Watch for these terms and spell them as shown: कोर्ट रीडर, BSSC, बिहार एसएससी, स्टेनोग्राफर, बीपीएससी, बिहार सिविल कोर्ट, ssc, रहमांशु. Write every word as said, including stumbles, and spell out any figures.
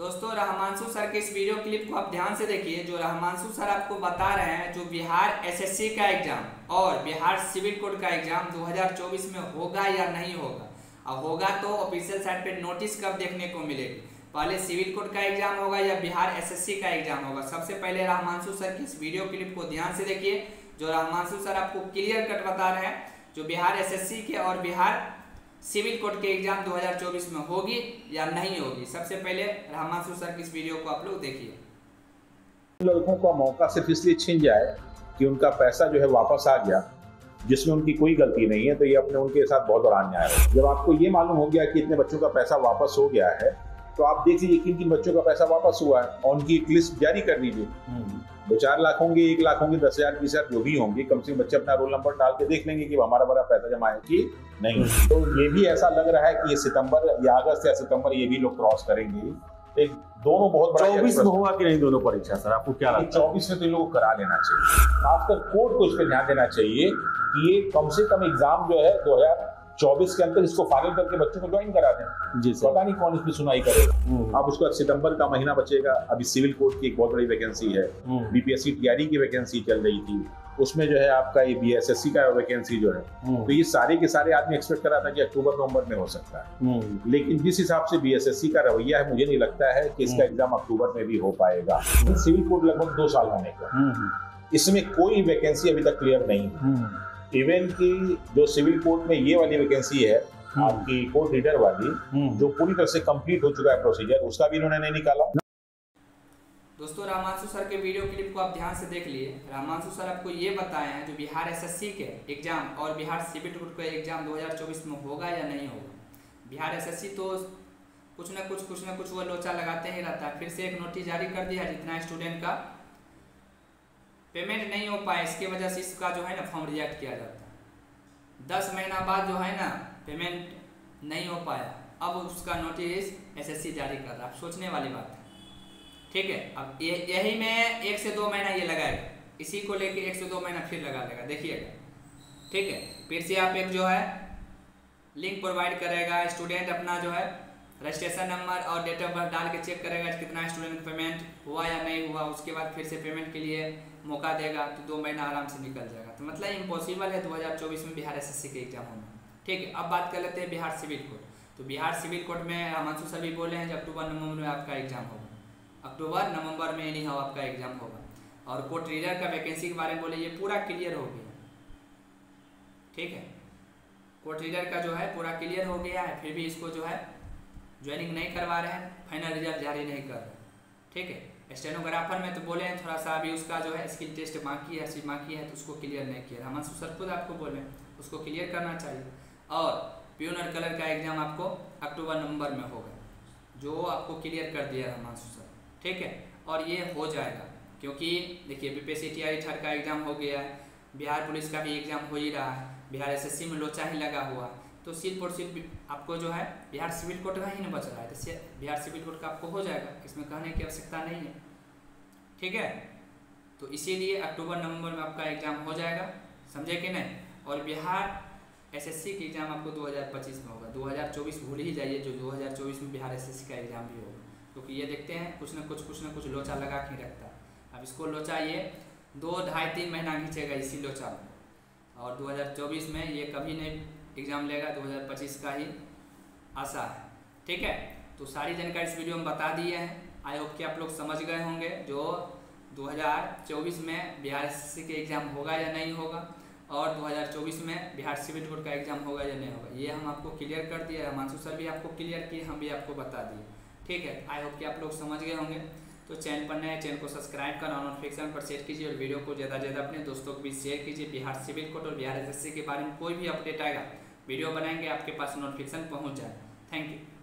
दोस्तों रहमांशु सर के इस वीडियो क्लिप को आप ध्यान से देखिए। जो रहमांशु सर आपको बता रहे हैं, जो बिहार एसएससी का एग्जाम और बिहार सिविल कोर्ट का एग्जाम दो हज़ार चौबीस में होगा या नहीं होगा, अब होगा तो ऑफिशियल साइट पे नोटिस कब देखने को मिलेगी, पहले सिविल कोर्ट का एग्जाम होगा या बिहार एसएससी का एग्जाम होगा। सबसे पहले रहमांशु सर की इस वीडियो क्लिप को ध्यान से देखिए। जो रहमांशु सर आपको क्लियर कट बता रहे हैं, जो बिहार एसएससी के और बिहार सिविल कोर्ट के एग्जाम दो हज़ार चौबीस में होगी या नहीं होगी। सबसे पहले रहमांशु सर की इस वीडियो को आप लोग देखिए। लोगों का मौका सिर्फ इसलिए छीन जाए कि उनका पैसा जो है वापस आ गया, जिसमें उनकी कोई गलती नहीं है, तो ये अपने उनके साथ बहुत बड़ा अन्याय है। जब आपको ये मालूम हो गया कि इतने बच्चों का पैसा वापस हो गया है, तो आप देख लीजिए किन किन बच्चों का पैसा वापस हुआ है और उनकी एक लिस्ट जारी कर दीजिए। दो चार लाख होंगे, एक लाख होंगे, दस हजार बीस हजार जो भी होंगे, कम से कम बच्चे अपना रोल नंबर डाल के देख लेंगे कि हमारा बड़ा पैसा जमा है कि नहीं। तो ये भी ऐसा लग रहा है कि ये सितंबर या अगस्त या सितंबर ये भी लोग क्रॉस करेंगे। एक दोनों बहुत बड़ा चौबीस में हुआ कि नहीं दोनों परीक्षा सर आपको क्या लगता है? चौबीस में तो इन लोगों को करा लेना चाहिए, खासकर कोर्ट को इस पर ध्यान देना चाहिए कि ये कम से कम एग्जाम जो है दो हजार चौबीस के अंदर इसको फाइनल करके बच्चों को ज्वाइन करा दें। जी सर, पता नहीं कौन इसमें सुनाई करेगा। अब उसको सितंबर का महीना बचेगा। अभी सिविल कोर्ट की एक बहुत बड़ी वैकेंसी है, बीपीएससी तैयारी की वैकेंसी चल रही थी, उसमें जो है आपका ये बी एस एस सी का वैकेंसी जो है, तो ये सारे के सारे आदमी एक्सपेक्ट कर रहा था कि अक्टूबर नवंबर में हो सकता है, लेकिन जिस हिसाब से बी एस एस सी का रवैया है मुझे नहीं लगता है कि इसका एग्जाम अक्टूबर में भी हो पाएगा। सिविल कोड लगभग दो साल होने का, इसमें कोई वैकेंसी अभी तक क्लियर नहीं है। इवन की जो सिविल कोर्ट में ये वाली वैकेंसी है आपकी कोर्ट रीडर वाली, जो पूरी तरह से कंप्लीट हो चुका है प्रोसीजर, उसका भी इन्होंने नहीं निकाला। दोस्तों रहमांशु सर के वीडियो क्लिप को आप ध्यान से देख लिए। रहमांशु सर आपको ये बताए हैं जो बिहार एसएससी के एग्जाम और बिहार सिविल कोर्ट का एग्जाम दो हज़ार चौबीस में होगा या नहीं होगा। बिहार एसएससी तो कुछ ना कुछ कुछ ना कुछ वो लोचा लगाते ही रहता है। फिर से एक नोटिस जारी कर दिया, जितना स्टूडेंट का पेमेंट नहीं हो पाए इसके वजह से इसका जो है ना फॉर्म रिजेक्ट किया जाता है। दस महीना बाद जो है ना पेमेंट नहीं हो पाया, अब उसका नोटिस एसएससी जारी कर रहा है। सोचने वाली बात है, ठीक है। अब ये यही में एक से दो महीना ये लगाएगा, इसी को लेके एक से दो महीना फिर लगा देगा, देखिएगा, ठीक है। फिर से आप एक जो है लिंक प्रोवाइड करेगा, स्टूडेंट अपना जो है रजिस्ट्रेशन नंबर और डेट ऑफ बर्थ डाल के चेक करेगा कितना स्टूडेंट पेमेंट हुआ या नहीं हुआ। उसके बाद फिर से पेमेंट के लिए मौका देगा, तो दो महीना आराम से निकल जाएगा। तो मतलब इम्पॉसिबल है दो हज़ार चौबीस में बिहार एसएससी के एग्जाम होना, ठीक है। अब बात कर लेते हैं बिहार सिविल कोर्ट। तो बिहार सिविल कोर्ट में रहमांशु सर भी बोले हैं जो अक्टूबर नवंबर में आपका एग्जाम होगा, अक्टूबर नवंबर में नहीं हो आपका एग्जाम होगा। और कोर्ट रीडर का वैकेंसी के बारे में बोले ये पूरा क्लियर हो गया, ठीक है। कोर्ट रीडर का जो है पूरा क्लियर हो गया है, फिर भी इसको जो है ज्वाइनिंग नहीं करवा रहे हैं, फाइनल रिजल्ट जारी नहीं कर रहे, ठीक है। स्टेनोग्राफर में तो बोले हैं थोड़ा सा अभी उसका जो है स्किल टेस्ट बाकी है, सिर्फ बाकी है, तो उसको क्लियर नहीं किया। रहमांशु सर खुद आपको बोले उसको क्लियर करना चाहिए। और प्यून और कलर का एग्जाम आपको अक्टूबर नवंबर में होगा, जो आपको क्लियर कर दिया रहमांशु सर, ठीक है। और ये हो जाएगा, क्योंकि देखिए बीपीएससी तैयारी थर्ड का एग्जाम हो गया है, बिहार पुलिस का भी एग्जाम हो ही रहा है, बिहार एसएससी में लोचा ही लगा हुआ है। तो सिर्फ और सिर्फ आपको जो है बिहार सिविल कोर्ट का ही नहीं बच रहा है, तो बिहार सिविल कोर्ट का आपको हो जाएगा, इसमें कहने की आवश्यकता नहीं है, ठीक है। तो इसीलिए अक्टूबर नवंबर में आपका एग्जाम हो जाएगा, समझे कि नहीं। और बिहार एसएससी के एग्जाम आपको दो हज़ार पच्चीस में होगा, दो हज़ार चौबीस भूल ही जाइए। जो दो हज़ार चौबीस में बिहार एसएससी का एग्जाम भी होगा, क्योंकि ये देखते हैं कुछ ना कुछ कुछ ना कुछ लोचा लगा के रखता है। अब इसको लोचा ये दो ढाई तीन महीना खींचेगा इसी लोचा में, और दो हज़ार चौबीस में ये कभी नहीं एग्जाम लेगा, दो हज़ार पच्चीस का ही आशा है, ठीक है। तो सारी जानकारी इस वीडियो में बता दिए हैं। आई होप कि आप लोग समझ गए होंगे जो दो हज़ार चौबीस में बिहार एसएससी के एग्जाम होगा या नहीं होगा, और दो हज़ार चौबीस में बिहार सिविल कोर्ट का एग्जाम होगा या नहीं होगा, ये हम आपको क्लियर कर दिए। रहमांशु सर भी आपको क्लियर किए, हम भी आपको बता दिए, ठीक है। आई होप कि आप लोग समझ गए होंगे। तो चैनल पर नए चैनल को सब्सक्राइब करना, नोटिफिकेशन पर सेट कीजिए और वीडियो को ज़्यादा से ज़्यादा अपने दोस्तों को भी शेयर कीजिए। बिहार सिविल कोर्ट और बिहार एसएससी के बारे में कोई भी अपडेट आएगा वीडियो बनाएंगे, आपके पास नोटिफिकेशन पहुंच जाए। Thank you.